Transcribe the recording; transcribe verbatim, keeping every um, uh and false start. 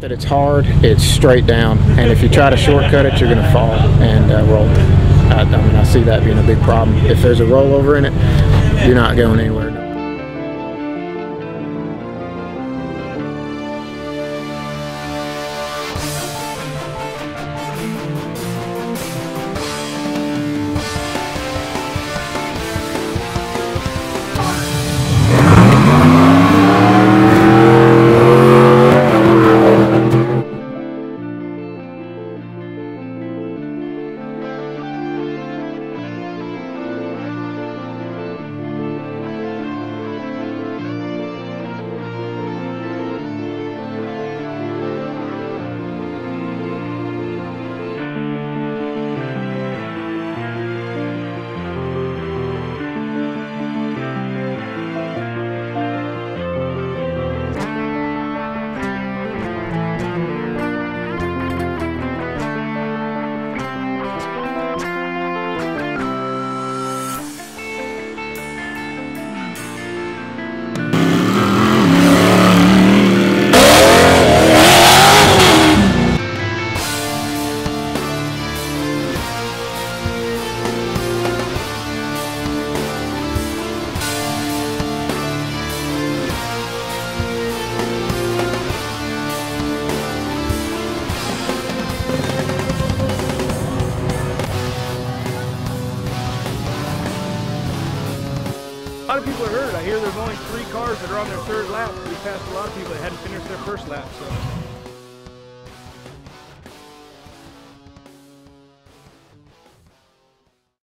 that it's hard, it's straight down, and if you try to shortcut it, you're going to fall and uh, roll. I, I mean, I see that being a big problem. If there's a rollover in it, you're not going anywhere. A lot of people are hurt. I hear there's only three cars that are on their third lap. We passed a lot of people that hadn't finished their first lap. So.